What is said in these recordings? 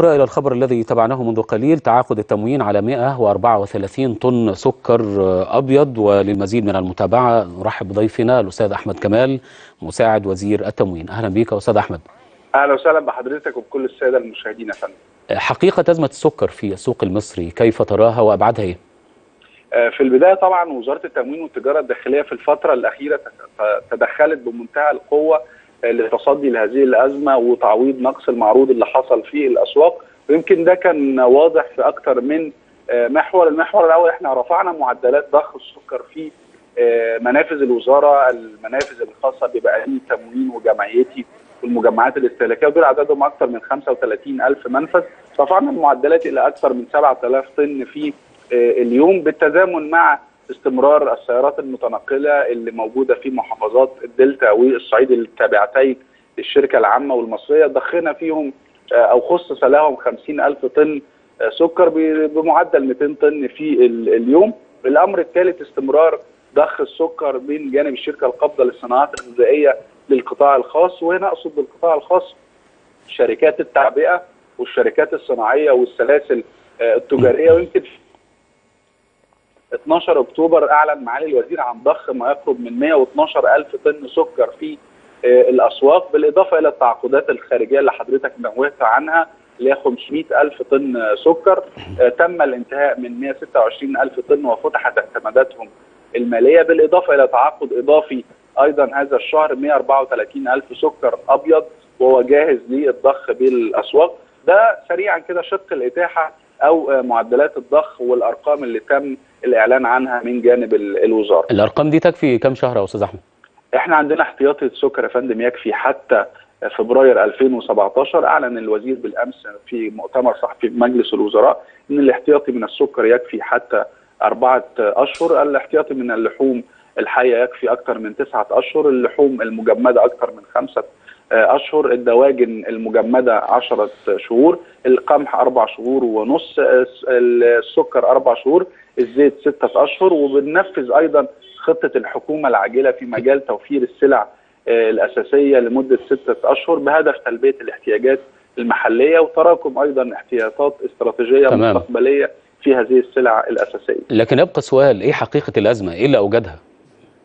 أخرى إلى الخبر الذي تابعناه منذ قليل، تعاقد التموين على 134 طن سكر أبيض، وللمزيد من المتابعة نرحب بضيفنا الأستاذ أحمد كمال مساعد وزير التموين. أهلا بك أستاذ أحمد. أهلا وسهلا بحضرتك وبكل السادة المشاهدين يا فندم. حقيقة أزمة السكر في السوق المصري كيف تراها وأبعادها إيه؟ في البداية طبعا وزارة التموين والتجارة الداخلية في الفترة الأخيرة تدخلت بمنتهى القوة للتصدي لهذه الأزمة وتعويض نقص المعروض اللي حصل في الأسواق، ويمكن ده كان واضح في أكتر من محور. المحور الأول احنا رفعنا معدلات ضخ السكر في منافذ الوزارة، المنافذ الخاصة ببقاليم التموين وجمعيتي والمجمعات الاستهلاكية، ودول عددهم أكثر من 35,000 منفذ. رفعنا المعدلات إلى أكثر من 7,000 طن في اليوم، بالتزامن مع استمرار السيارات المتنقله اللي موجوده في محافظات الدلتا والصعيد التابعتين للشركه العامه والمصريه. ضخينا فيهم او خصص لهم 50,000 طن سكر بمعدل 200 طن في اليوم. الامر الثالث استمرار ضخ السكر من جانب الشركه القابضه للصناعات الغذائيه للقطاع الخاص، وهنا اقصد بالقطاع الخاص شركات التعبئه والشركات الصناعيه والسلاسل التجاريه. ويمكن 12 اكتوبر اعلن معالي الوزير عن ضخ ما يقرب من 112,000 طن سكر في الاسواق، بالاضافه الى التعاقدات الخارجيه اللي حضرتك نوهت عنها اللي هي 500,000 طن سكر. تم الانتهاء من 126,000 طن وفتحت اعتماداتهم الماليه، بالاضافه الى تعاقد اضافي ايضا هذا الشهر 134,000 سكر ابيض وهو جاهز للضخ بالاسواق. ده سريعا كده شق الاتاحه او معدلات الضخ والارقام اللي تم الاعلان عنها من جانب الوزاره. الارقام دي تكفي كم شهر يا استاذ احمد؟ احنا عندنا احتياطي السكر يا فندم يكفي حتى فبراير 2017. اعلن الوزير بالامس في مؤتمر صحفي بمجلس الوزراء ان الاحتياطي من السكر يكفي حتى 4 اشهر، الاحتياطي من اللحوم الحيه يكفي اكثر من 9 اشهر، اللحوم المجمده اكثر من 5 اشهر، الدواجن المجمده 10 شهور، القمح 4 شهور ونص، السكر 4 شهور، الزيت 6 اشهر. وبننفذ ايضا خطه الحكومه العاجله في مجال توفير السلع الاساسيه لمده 6 اشهر بهدف تلبيه الاحتياجات المحليه، وتراكم ايضا احتياطات استراتيجيه مستقبليه في هذه السلع الاساسيه. لكن يبقى سؤال، ايه حقيقه الازمه؟ ايه اللي اوجدها؟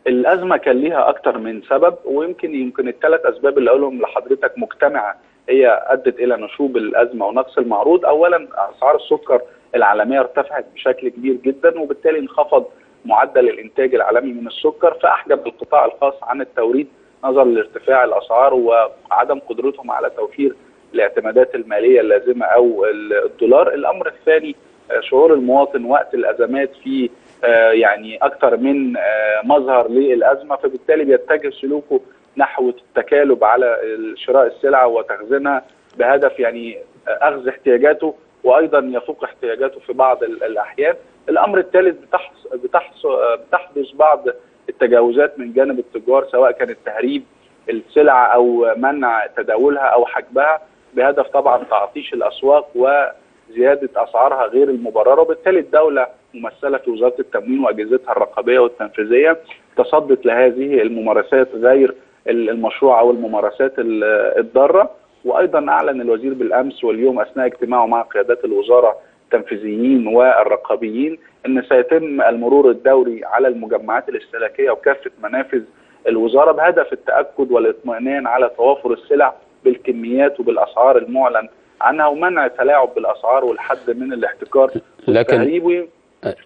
الازمه كان ليها اكتر من سبب، ويمكن الثلاث اسباب اللي اقولهم لحضرتك مجتمعه هي ادت الى نشوب الازمه ونقص المعروض. اولا اسعار السكر العالميه ارتفعت بشكل كبير جدا، وبالتالي انخفض معدل الانتاج العالمي من السكر، فاحجب القطاع الخاص عن التوريد نظرا لارتفاع الاسعار وعدم قدرتهم على توفير الاعتمادات الماليه اللازمه او الدولار. الامر الثاني شعور المواطن وقت الازمات في اكثر من مظهر للازمه، فبالتالي بيتجه سلوكه نحو التكالب على شراء السلع وتخزينها بهدف اخذ احتياجاته، وايضا يفوق احتياجاته في بعض الاحيان. الامر الثالث بتحدث بعض التجاوزات من جانب التجار، سواء كانت تهريب السلع او منع تداولها او حجبها بهدف طبعا تعطيش الاسواق وزياده اسعارها غير المبرره، وبالتالي الدوله ممثله في وزاره التموين واجهزتها الرقابيه والتنفيذيه تصدت لهذه الممارسات غير المشروعه او الممارسات الضاره. وايضا اعلن الوزير بالامس واليوم اثناء اجتماعه مع قيادات الوزاره التنفيذيين والرقابيين ان سيتم المرور الدوري على المجمعات الاستهلاكيه وكافه منافذ الوزاره بهدف التاكد والاطمئنان على توافر السلع بالكميات وبالاسعار المعلن عنها، ومنع التلاعب بالاسعار والحد من الاحتكار والتهريب.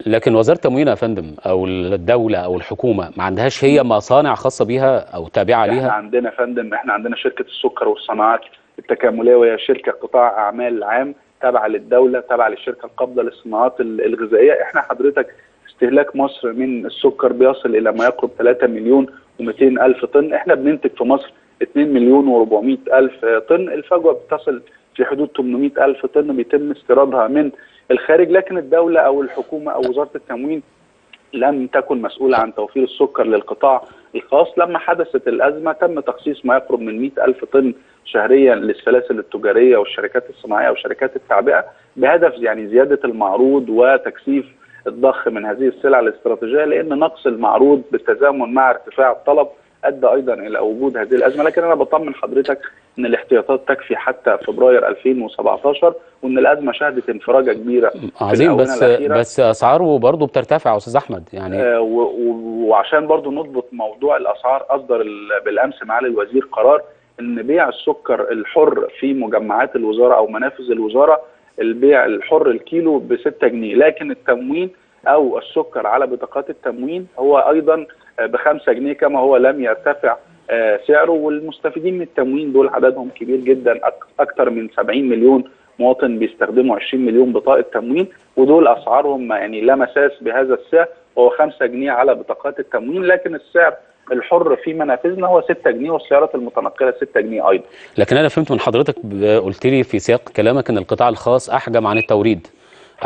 لكن وزاره التموين يا فندم او الدوله او الحكومه ما عندهاش هي مصانع خاصه بيها او تابعه ليها؟ احنا عندنا يا فندم، احنا عندنا شركه السكر والصناعات التكامليه، وهي شركه قطاع اعمال عام تابعه للدوله، تابعه للشركه القابضه للصناعات الغذائيه. احنا حضرتك استهلاك مصر من السكر بيصل الى ما يقرب 3,200,000 طن، احنا بننتج في مصر 2,400,000 طن، الفجوه بتصل في حدود 800,000 طن بيتم استيرادها من الخارج. لكن الدوله او الحكومه او وزاره التموين لم تكن مسؤوله عن توفير السكر للقطاع الخاص. لما حدثت الازمه تم تخصيص ما يقرب من 100,000 طن شهريا للسلاسل التجاريه والشركات الصناعيه وشركات التعبئه بهدف زياده المعروض وتكثيف الضخ من هذه السلع الاستراتيجيه، لان نقص المعروض بالتزامن مع ارتفاع الطلب ادى ايضا الى وجود هذه الازمه، لكن انا بطمن حضرتك ان الاحتياطات تكفي حتى فبراير 2017، وان الازمه شهدت انفراجه كبيره. عظيم، بس اسعاره برضه بترتفع يا استاذ احمد يعني. وعشان برضه نضبط موضوع الاسعار، اصدر بالامس معالي الوزير قرار ان بيع السكر الحر في مجمعات الوزاره او منافذ الوزاره، البيع الحر الكيلو ب 6 جنيه، لكن التموين او السكر على بطاقات التموين هو ايضا ب 5 جنيه، كما هو لم يرتفع سعره. والمستفيدين من التموين دول عددهم كبير جدا، اكثر من 70 مليون مواطن بيستخدموا 20 مليون بطاقه تموين، ودول اسعارهم يعني لا مساس بهذا السعر، وهو 5 جنيه على بطاقات التموين، لكن السعر الحر في منافذنا هو 6 جنيه والسيارات المتنقله 6 جنيه ايضا. لكن انا فهمت من حضرتك قلت لي في سياق كلامك ان القطاع الخاص احجم عن التوريد.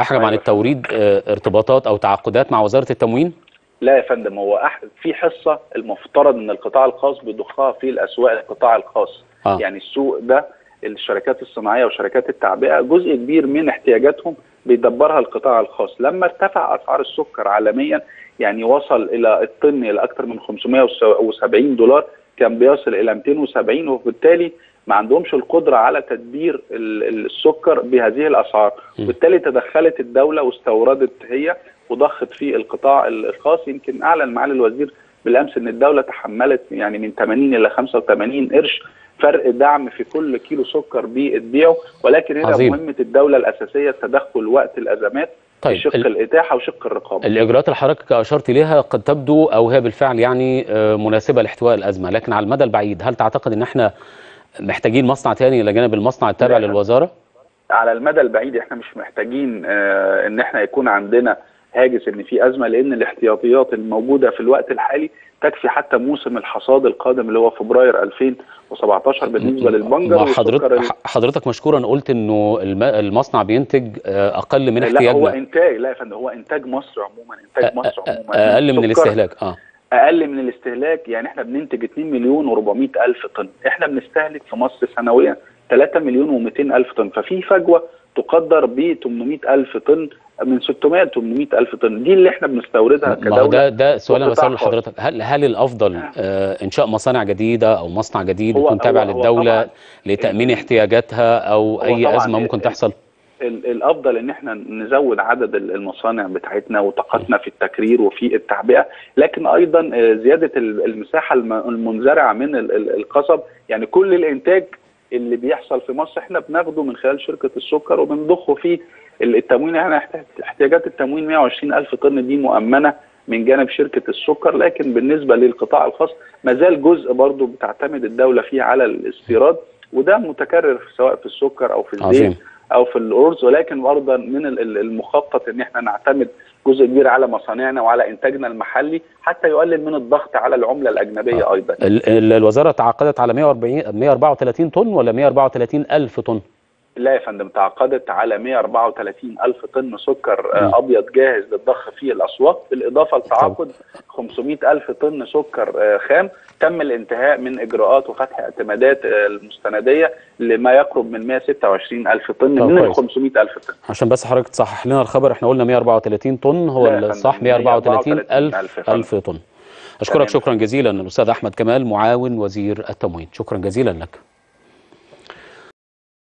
احجم عن التوريد ارتباطات او تعاقدات مع وزاره التموين؟ لا يا فندم، هو في حصه المفترض ان القطاع الخاص بيضخها في الاسواق، القطاع الخاص يعني السوق ده، الشركات الصناعيه وشركات التعبئه جزء كبير من احتياجاتهم بيدبرها القطاع الخاص. لما ارتفع اسعار السكر عالميا يعني وصل الى الطن الى اكثر من 570 دولار، كان بيصل الى 270، وبالتالي ما عندهمش القدره على تدبير السكر بهذه الاسعار، وبالتالي تدخلت الدوله واستوردت هي وضخت في القطاع الخاص. يمكن اعلن معالي الوزير بالامس ان الدوله تحملت يعني من 80 الى 85 قرش فرق دعم في كل كيلو سكر بتبيعه، ولكن هنا مهمه الدوله الاساسيه التدخل وقت الازمات. طيب، شق الاتاحه وشق الرقابه. الاجراءات اللي حضرتك اشرت اليها قد تبدو او هي بالفعل يعني مناسبه لاحتواء الازمه، لكن على المدى البعيد هل تعتقد ان احنا محتاجين مصنع ثاني الى جانب المصنع التابع للوزاره؟ على المدى البعيد احنا مش محتاجين ان احنا يكون عندنا هاجس ان في ازمه، لان الاحتياطيات الموجوده في الوقت الحالي تكفي حتى موسم الحصاد القادم اللي هو فبراير 2017 بالنسبه للبنجر. حضرتك مشكورا قلت انه المصنع بينتج اقل من احتياجنا. لا، هو انتاج، لا يا فندم، هو انتاج مصر عموما، انتاج مصر عموما اقل من الاستهلاك. اقل من الاستهلاك، يعني احنا بننتج 2,400,000 طن، احنا بنستهلك في مصر سنويا 3,200,000 طن، ففي فجوه تقدر ب 800,000 طن من 600 800,000 طن، دي اللي احنا بنستوردها كدوله. ما هو ده سؤال انا بساله لحضرتك، هل الافضل انشاء مصانع جديده او مصنع جديد يكون تابع للدوله لتامين احتياجاتها او اي ازمه ممكن تحصل؟ الافضل ان احنا نزود عدد المصانع بتاعتنا وطاقتنا في التكرير وفي التعبئه، لكن ايضا زياده المساحه المنزرعه من القصب، يعني كل الانتاج اللي بيحصل في مصر احنا بناخده من خلال شركه السكر وبنضخه في التموين. احنا احتياجات التموين 120,000 طن دي مؤمنه من جانب شركه السكر، لكن بالنسبه للقطاع الخاص ما زال جزء برضه بتعتمد الدوله فيه على الاستيراد، وده متكرر سواء في السكر او في الزيت او في الارز، ولكن ايضا من المخطط ان احنا نعتمد جزء كبير على مصانعنا وعلى انتاجنا المحلي حتى يقلل من الضغط على العمله الاجنبيه ايضا. الوزاره تعاقدت على 134 طن ولا 134,000 طن؟ لا يا فندم، تعاقدت على 134,000 طن سكر ابيض جاهز للضخ في الاسواق، بالاضافه لتعاقد 500,000 طن سكر خام تم الانتهاء من اجراءات وفتح اعتمادات المستنديه لما يقرب من 126,000 طن من ال 500,000 طن. عشان بس حضرتك تصحح لنا الخبر، احنا قلنا 134 طن، هو الصح 134,000 طن. اشكرك شكرا جزيلا الاستاذ احمد كمال معاون وزير التموين، شكرا جزيلا لك.